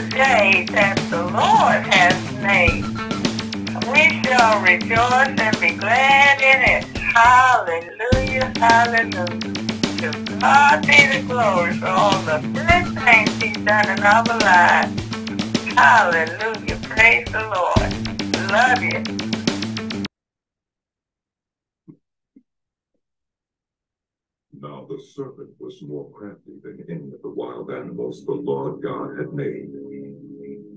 the day that the Lord has made. We shall rejoice and be glad in it. Hallelujah, hallelujah. To God be the glory for all the good things He's done in our lives. Hallelujah, praise the Lord. Love you. Now the serpent was more crafty than any of the wild animals the Lord God had made.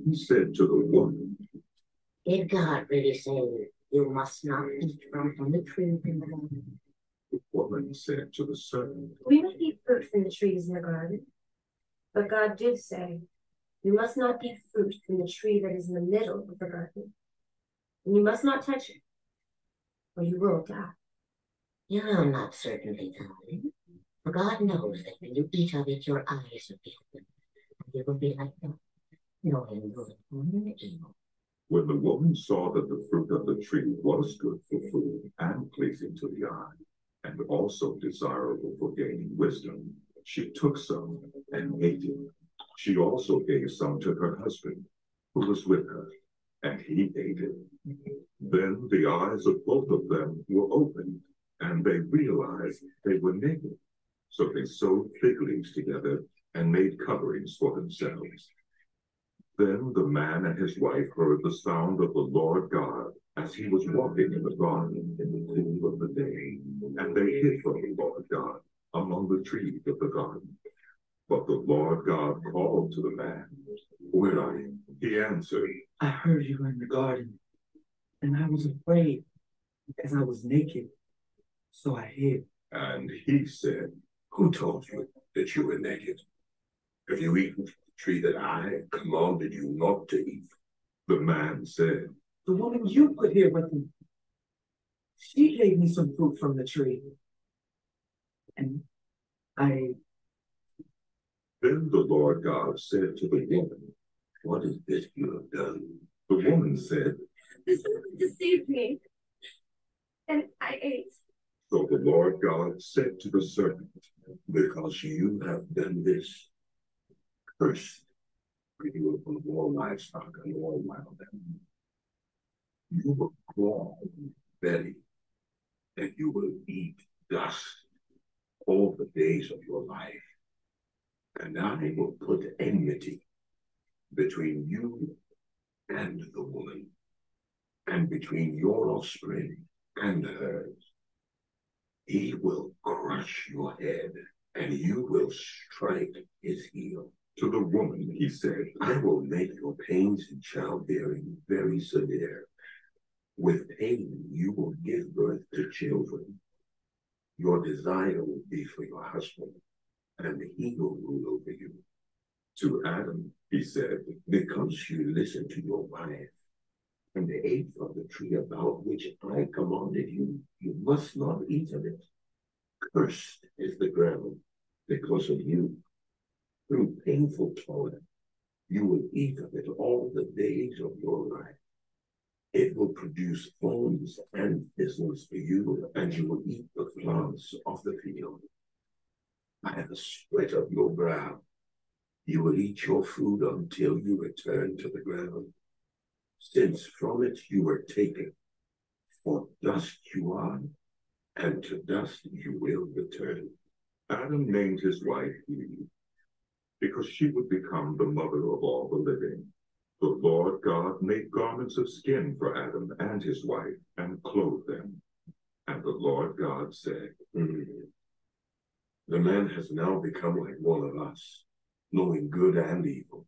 He said to the woman, "Did God really say, 'You must not eat from the tree in the garden?'" The woman said to the serpent, "We may eat fruit from the trees in the garden, but God did say, 'You must not eat fruit from the tree that is in the middle of the garden, and you must not touch it, or you will die.'" "You will not certainly die, for God knows that when you eat of it, your eyes will be opened, and you will be like God, knowing good and evil." When the woman saw that the fruit of the tree was good for food and pleasing to the eye, and also desirable for gaining wisdom, she took some and ate it. She also gave some to her husband, who was with her, and he ate it. Then the eyes of both of them were opened, and they realized they were naked. So they sewed fig leaves together and made coverings for themselves. Then the man and his wife heard the sound of the Lord God as he was walking in the garden in the cool of the day, and they hid from the Lord God among the trees of the garden. But the Lord God called to the man, "Where are you?" He answered, "I heard you in the garden, and I was afraid because I was naked, so I hid." And he said, "Who told you that you were naked? Have you eaten from the tree that I commanded you not to eat?" The man said, "The woman you put here with me, she gave me some fruit from the tree, and I ate." Then the Lord God said to the woman, "What is this you have done?" The woman said, "The serpent deceived me, and I ate." So the Lord God said to the serpent, "Because you have done this, cursed are you upon all livestock and all wild animals. You will crawl on your belly, and you will eat dust all the days of your life. And I will put enmity between you and the woman, and between your offspring and hers. He will crush your head, and you will strike his heel." To the woman he said, "I will make your pains in childbearing very severe. With pain you will give birth to children. Your desire will be for your husband, and he will rule over you." To Adam he said, "Because you listened to your wife, and ate from the tree about which I commanded you, you must not eat of it. Cursed is the ground because of you. Through painful toil, you will eat of it all the days of your life. It will produce thorns and thistles for you, and you will eat the plants of the field. By the sweat of your brow, you will eat your food until you return to the ground, since from it you were taken, for dust you are, and to dust you will return." Adam named his wife Eve, because she would become the mother of all the living. The Lord God made garments of skin for Adam and his wife, and clothed them. And the Lord God said, "The man has now become like one of us, knowing good and evil.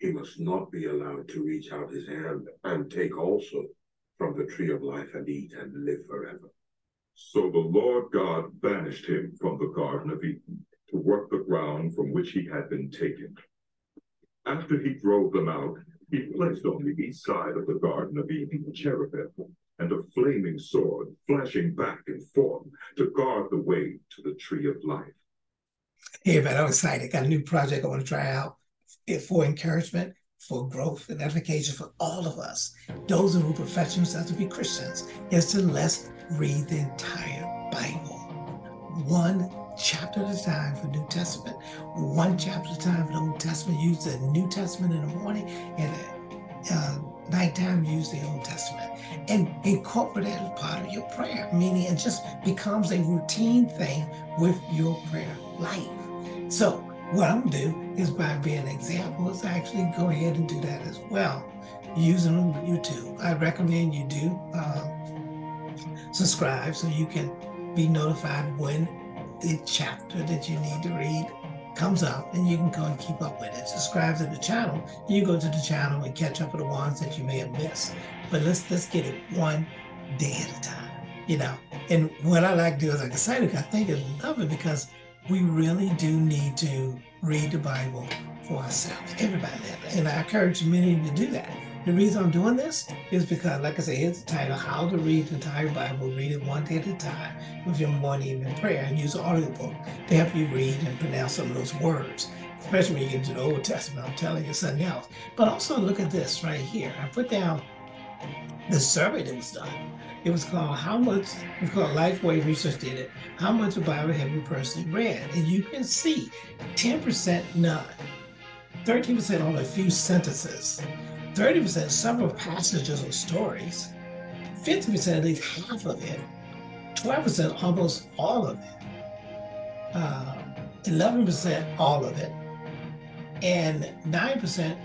He must not be allowed to reach out his hand and take also from the tree of life and eat and live forever." So the Lord God banished him from the Garden of Eden to work the ground from which he had been taken. After he drove them out, he placed on the east side of the Garden of Eden cherubim and a flaming sword flashing back and forth to guard the way to the tree of life. Hey, everybody, I'm excited. Got a new project I want to try out. For encouragement, for growth, and edification for all of us. Those who profess themselves to be Christians, is to let's read the entire Bible. One chapter at a time for New Testament, one chapter at a time for the Old Testament. Use the New Testament in the morning, and nighttime use the Old Testament, and incorporate it as part of your prayer, meaning it just becomes a routine thing with your prayer life. So what I'm gonna do is, by being an example, is actually go ahead and do that as well, using them on YouTube. I recommend you do subscribe so you can be notified when the chapter that you need to read comes up, and you can go and keep up with it. Subscribe to the channel. You go to the channel and catch up with the ones that you may have missed. But let's get it one day at a time, you know. And what I like to do is, like I said, I think I love it because we really do need to read the Bible for ourselves, everybody. And I encourage many to do that. The reason I'm doing this is because, like I said, here's the title: How to Read the Entire Bible, Read It One Day at a Time with Your Morning Evening Prayer, and use an audiobook to help you read and pronounce some of those words, especially when you get into the Old Testament. I'm telling you something else. But also look at this right here. I put down the survey that was done. It was called Lifeway Research did it. How much of the Bible have you personally read? And you can see 10% none, 13% only a few sentences, 30% several passages or stories, 50% at least half of it, 12% almost all of it, 11% all of it, and 9%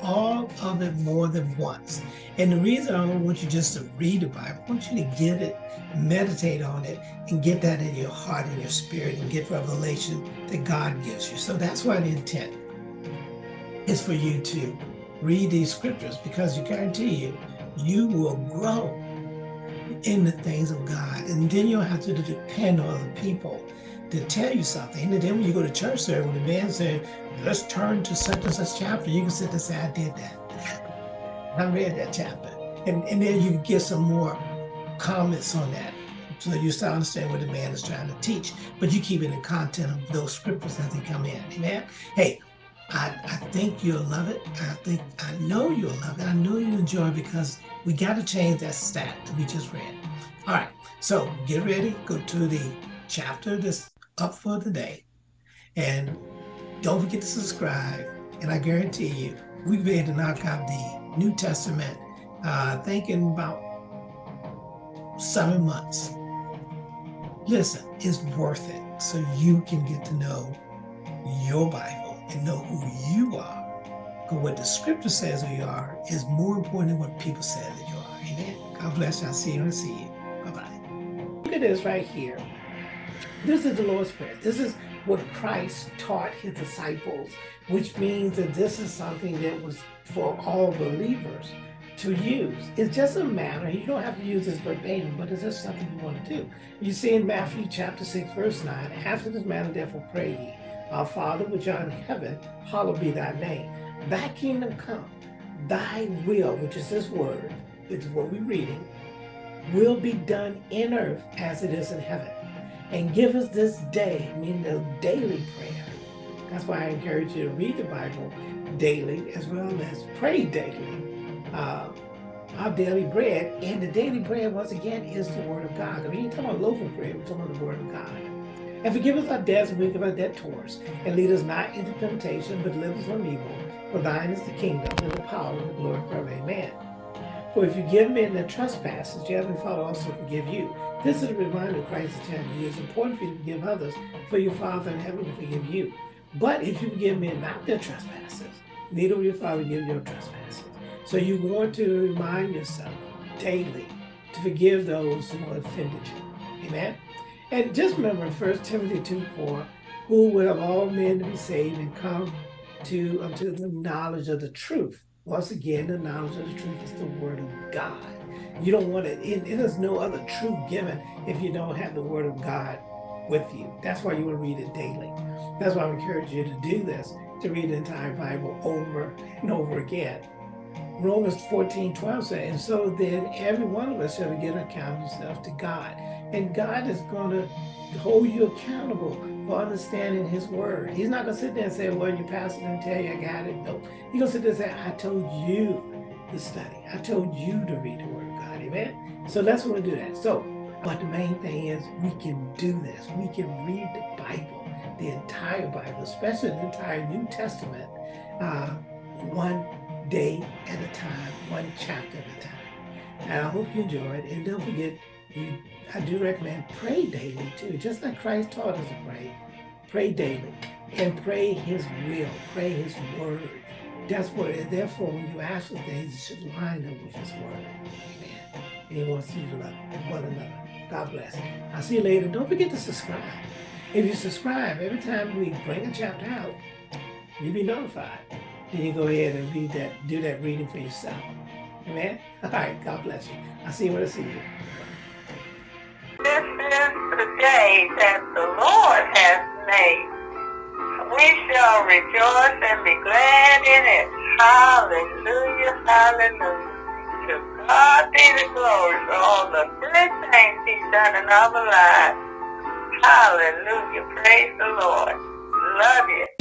all of it more than once. And the reason I don't want you just to read the Bible, I want you to get it, meditate on it, and get that in your heart and your spirit, and get revelation that God gives you. So that's why the intent is for you to read these scriptures, because I guarantee you, you will grow in the things of God. And then you'll have to depend on other people to tell you something. And then when you go to church service, when the man said, let's turn to such and such chapter, you can sit there and say, I did that. I read that chapter. And then you can get some more comments on that, so you start understanding what the man is trying to teach. But you keep in the content of those scriptures as they come in. Amen? Hey, I think you'll love it. I know you'll love it. I know you'll enjoy it, because we got to change that stat that we just read. All right, so get ready. Go to the chapter that's up for the day, and don't forget to subscribe. And I guarantee you, we'll be able to knock out the New Testament, I think, in about 7 months. Listen, it's worth it, so you can get to know your Bible and know who you are. Because what the scripture says who you are is more important than what people say that you are. Amen. God bless you. I'll see you and see you. Bye-bye. Look at this right here. This is the Lord's Prayer. This is what Christ taught his disciples, which means that this is something that was for all believers to use. It's just a matter, you don't have to use this verbatim, but it's just something you want to do. You see in Matthew chapter 6, verse 9, after this manner therefore pray ye, Our Father which art in heaven, hallowed be thy name. Thy kingdom come, thy will, which is this word, which is what we're reading, will be done in earth as it is in heaven. And give us this day, meaning the daily prayer. That's why I encourage you to read the Bible daily, as well as pray daily. Our daily bread, and the daily bread, once again, is the word of God. I mean, you're talking about local bread, we're talking about the word of God. And forgive us our debts, and we forgive our debtors. And lead us not into temptation, but deliver us from evil. For thine is the kingdom, and the power, and the glory forever. Amen. For if you give men their trespasses, your heavenly Father also forgive you. This is a reminder Christ is telling you. It's important for you to forgive others, for your Father in heaven will forgive you. But if you forgive men not their trespasses, neither will your Father give your trespasses. So you want to remind yourself daily to forgive those who have offended you. Amen. And just remember 1 Timothy 2:4, who would have all men to be saved and come unto the knowledge of the truth. Once again, the knowledge of the truth is the word of God. You don't want to, it is no other truth given if you don't have the word of God with you. That's why you want to read it daily. That's why I encourage you to do this, to read the entire Bible over and over again. Romans 14:12 says, and so then every one of us shall give an account of himself to God. And God is going to hold you accountable for understanding his word. He's not going to sit there and say, well, your pastor didn't tell you I got it. No. He's going to sit there and say, I told you to study. I told you to read the word of God. Amen? So that's what we do that. So But the main thing is we can do this. We can read the Bible, the entire Bible, especially the entire New Testament, one day at a time, one chapter at a time. And I hope you enjoy it. And don't forget, I do recommend pray daily too, just like Christ taught us to pray. Pray daily and pray His will, pray His word. That's what, and therefore, when you ask for things, it should line up with His word. Amen. And He wants you to love one another. God bless. I'll see you later. Don't forget to subscribe. If you subscribe, every time we bring a chapter out, you'll be notified. Then you go ahead and read that, do that reading for yourself. Amen? All right. God bless you. I'll see you when I see you. This is the day that the Lord has made. We shall rejoice and be glad in it. Hallelujah, hallelujah. To God be the glory for all the good things He's done in our lives. Hallelujah, praise the Lord. Love you.